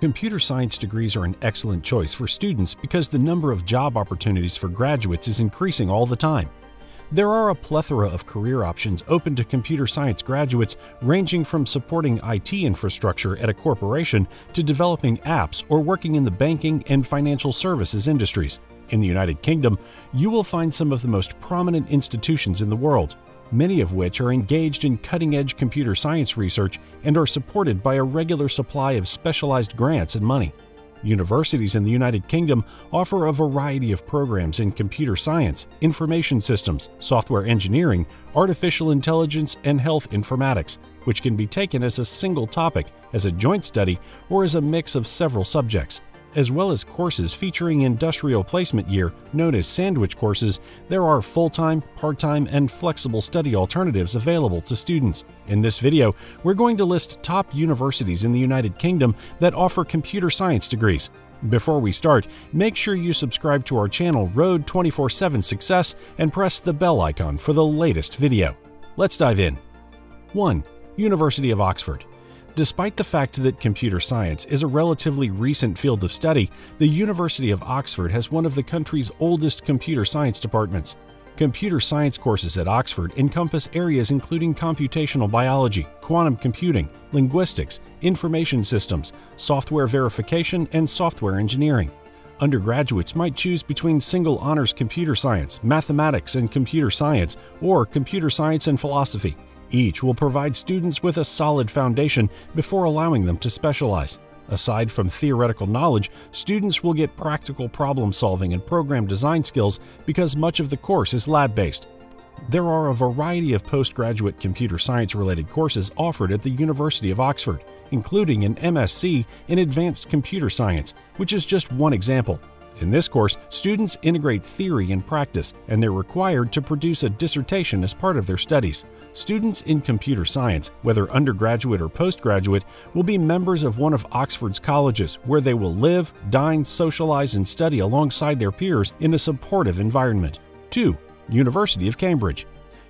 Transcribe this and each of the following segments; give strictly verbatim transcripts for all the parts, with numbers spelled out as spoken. Computer science degrees are an excellent choice for students because the number of job opportunities for graduates is increasing all the time. There are a plethora of career options open to computer science graduates, ranging from supporting I T infrastructure at a corporation to developing apps or working in the banking and financial services industries. In the United Kingdom, you will find some of the most prominent institutions in the world, many of which are engaged in cutting-edge computer science research and are supported by a regular supply of specialized grants and money. Universities in the United Kingdom offer a variety of programs in computer science, information systems, software engineering, artificial intelligence, and health informatics, which can be taken as a single topic, as a joint study, or as a mix of several subjects. As well as courses featuring industrial placement year, known as sandwich courses, there are full-time, part-time, and flexible study alternatives available to students. In this video, we're going to list top universities in the United Kingdom that offer computer science degrees. Before we start, make sure you subscribe to our channel Road two forty-seven Success and press the bell icon for the latest video. Let's dive in. one. University of Oxford. Despite the fact that computer science is a relatively recent field of study, the University of Oxford has one of the country's oldest computer science departments. Computer science courses at Oxford encompass areas including computational biology, quantum computing, linguistics, information systems, software verification, and software engineering. Undergraduates might choose between single honors computer science, mathematics, and computer science, or computer science and philosophy. Each will provide students with a solid foundation before allowing them to specialize. Aside from theoretical knowledge, students will get practical problem-solving and program design skills because much of the course is lab-based. There are a variety of postgraduate computer science-related courses offered at the University of Oxford, including an M S c in Advanced Computer Science, which is just one example. In this course, students integrate theory and practice, and they're required to produce a dissertation as part of their studies. Students in computer science, whether undergraduate or postgraduate, will be members of one of Oxford's colleges, where they will live, dine, socialize, and study alongside their peers in a supportive environment. two. University of Cambridge.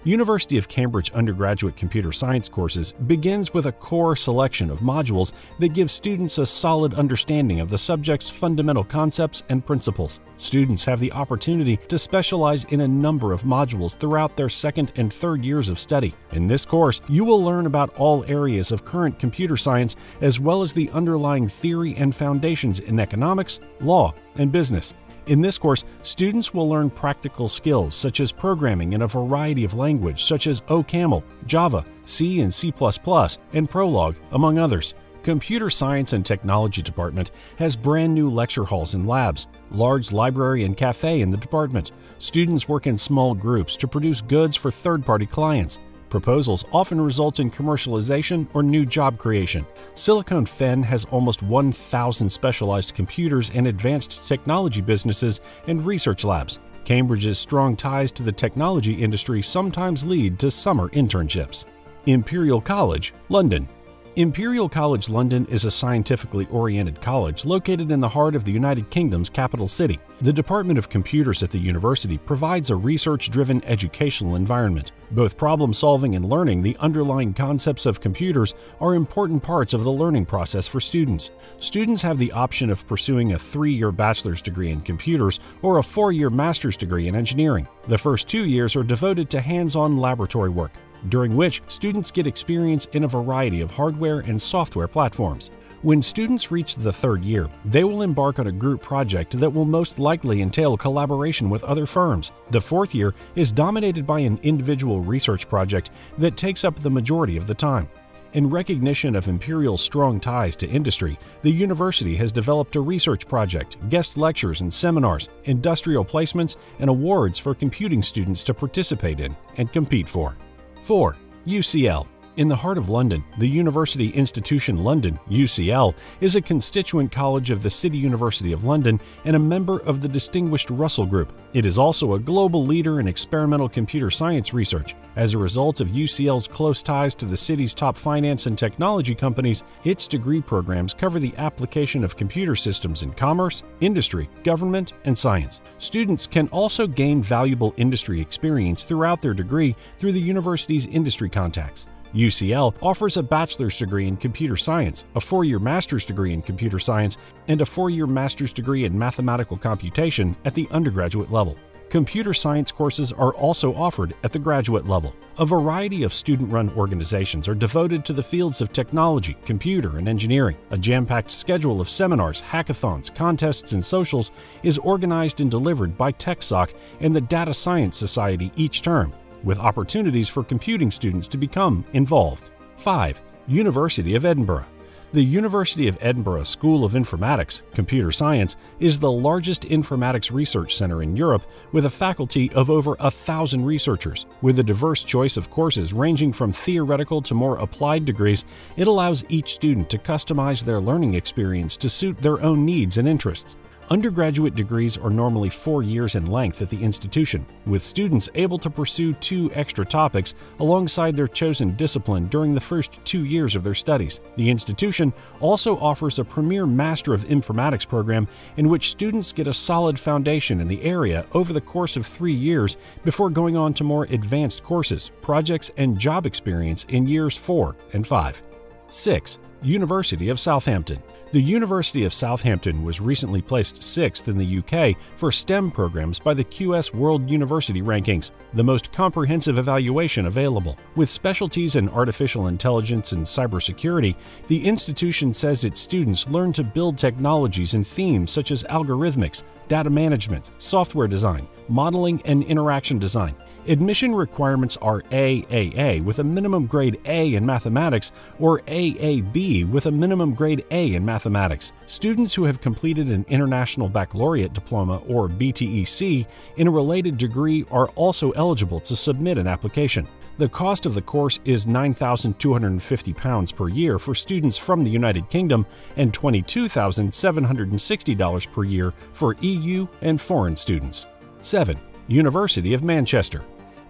University of Cambridge undergraduate computer science courses begins with a core selection of modules that give students a solid understanding of the subject's fundamental concepts and principles. Students have the opportunity to specialize in a number of modules throughout their second and third years of study. In this course, you will learn about all areas of current computer science, as well as the underlying theory and foundations in economics, law, and business. In this course, students will learn practical skills such as programming in a variety of languages such as OCaml, Java, C and C plus plus, and Prolog, among others. Computer Science and Technology Department has brand new lecture halls and labs, large library and cafe in the department. Students work in small groups to produce goods for third-party clients. Proposals often result in commercialization or new job creation. Silicon Fen has almost one thousand specialized computers and advanced technology businesses and research labs. Cambridge's strong ties to the technology industry sometimes lead to summer internships. Imperial College, London. Imperial College London is a scientifically oriented college located in the heart of the United Kingdom's capital city. The Department of Computers at the university provides a research-driven educational environment. Both problem-solving and learning the underlying concepts of computers are important parts of the learning process for students. Students have the option of pursuing a three-year bachelor's degree in computers or a four-year master's degree in engineering. The first two years are devoted to hands-on laboratory work, during which students get experience in a variety of hardware and software platforms. When students reach the third year, they will embark on a group project that will most likely entail collaboration with other firms. The fourth year is dominated by an individual research project that takes up the majority of the time. In recognition of Imperial's strong ties to industry, the university has developed a research project, guest lectures and seminars, industrial placements, and awards for computing students to participate in and compete for. four. U C L. In the heart of London, the University Institution London, U C L, is a constituent college of the City University of London and a member of the distinguished Russell Group. It is also a global leader in experimental computer science research. As a result of U C L's close ties to the city's top finance and technology companies, its degree programs cover the application of computer systems in commerce, industry, government, and science. Students can also gain valuable industry experience throughout their degree through the university's industry contacts. U C L offers a bachelor's degree in computer science, a four-year master's degree in computer science, and a four-year master's degree in mathematical computation at the undergraduate level. Computer science courses are also offered at the graduate level. A variety of student-run organizations are devoted to the fields of technology, computer, and engineering. A jam-packed schedule of seminars, hackathons, contests, and socials is organized and delivered by TechSoc and the Data Science Society each term, with opportunities for computing students to become involved. five. University of Edinburgh. The University of Edinburgh School of Informatics, Computer Science, is the largest informatics research center in Europe, with a faculty of over a thousand researchers. With a diverse choice of courses ranging from theoretical to more applied degrees, it allows each student to customize their learning experience to suit their own needs and interests. Undergraduate degrees are normally four years in length at the institution, with students able to pursue two extra topics alongside their chosen discipline during the first two years of their studies. The institution also offers a premier Master of Informatics program in which students get a solid foundation in the area over the course of three years before going on to more advanced courses, projects, and job experience in years four and five. six. University of Southampton. The University of Southampton was recently placed sixth in the U K for STEM programs by the Q S World University Rankings, the most comprehensive evaluation available. With specialties in artificial intelligence and cybersecurity, the institution says its students learn to build technologies and themes such as algorithmics, data management, software design, modeling, and interaction design. Admission requirements are triple A with a minimum grade A in mathematics or triple A B with a minimum grade A in mathematics. Mathematics. Students who have completed an International Baccalaureate Diploma or B T E C in a related degree are also eligible to submit an application. The cost of the course is nine thousand two hundred and fifty pounds per year for students from the United Kingdom and twenty-two thousand seven hundred and sixty dollars per year for E U and foreign students. seven. University of Manchester.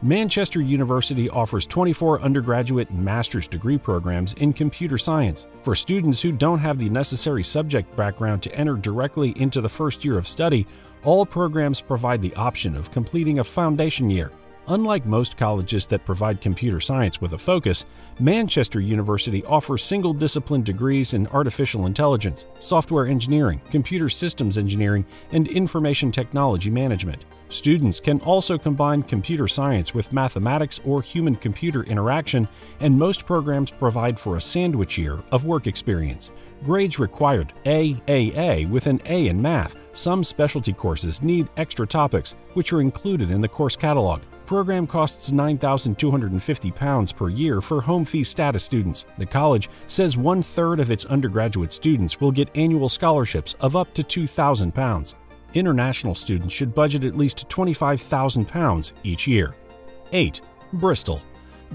Manchester University offers twenty-four undergraduate and master's degree programs in computer science. For students who don't have the necessary subject background to enter directly into the first year of study, all programs provide the option of completing a foundation year. Unlike most colleges that provide computer science with a focus, Manchester University offers single-discipline degrees in artificial intelligence, software engineering, computer systems engineering, and information technology management. Students can also combine computer science with mathematics or human-computer interaction, and most programs provide for a sandwich year of work experience. Grades required: triple A with an A in math. Some specialty courses need extra topics, which are included in the course catalog. Program costs nine thousand two hundred and fifty pounds per year for home fee status students. The college says one-third of its undergraduate students will get annual scholarships of up to two thousand pounds. International students should budget at least twenty-five thousand pounds each year. eight. Bristol.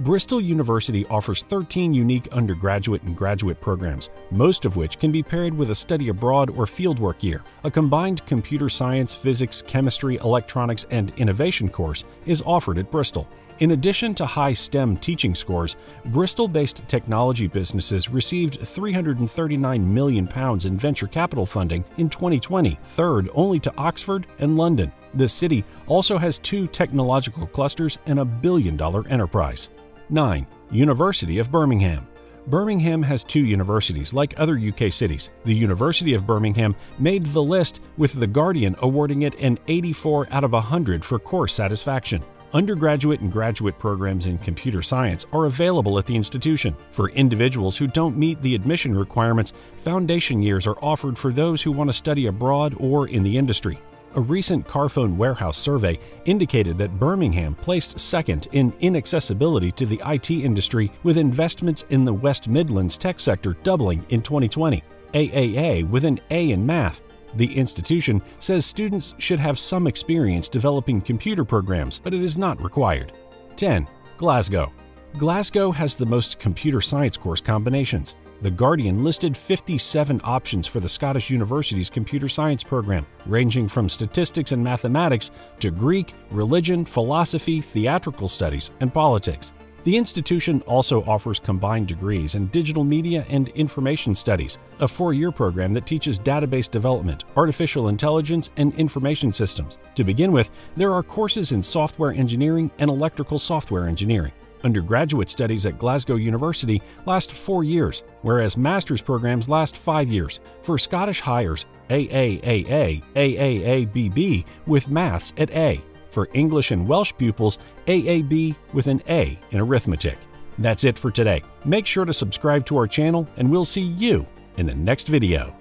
Bristol University offers thirteen unique undergraduate and graduate programs, most of which can be paired with a study abroad or fieldwork year. A combined computer science, physics, chemistry, electronics, and innovation course is offered at Bristol. In addition to high STEM teaching scores, Bristol-based technology businesses received three hundred and thirty-nine million pounds in venture capital funding in twenty twenty, third only to Oxford and London. The city also has two technological clusters and a billion-dollar enterprise. nine. University of Birmingham. Birmingham has two universities, like other U K cities. The University of Birmingham made the list, with The Guardian awarding it an eighty-four out of one hundred for course satisfaction. Undergraduate and graduate programs in computer science are available at the institution. For individuals who don't meet the admission requirements, foundation years are offered for those who want to study abroad or in the industry. A recent Carphone Warehouse survey indicated that Birmingham placed second in inaccessibility to the I T industry, with investments in the West Midlands tech sector doubling in twenty twenty. triple A with an A in math. The institution says students should have some experience developing computer programs, but it is not required. ten. Glasgow. Glasgow has the most computer science course combinations. The Guardian listed fifty-seven options for the Scottish University's computer science program, ranging from statistics and mathematics to Greek, religion, philosophy, theatrical studies, and politics. The institution also offers combined degrees in digital media and information studies, a four-year program that teaches database development, artificial intelligence, and information systems. To begin with, there are courses in software engineering and electrical software engineering. Undergraduate studies at Glasgow University last four years, whereas master's programs last five years. For Scottish hires, A A A A, A A A B B with maths at A. For English and Welsh pupils, A A B with an A in arithmetic. That's it for today. Make sure to subscribe to our channel and we'll see you in the next video.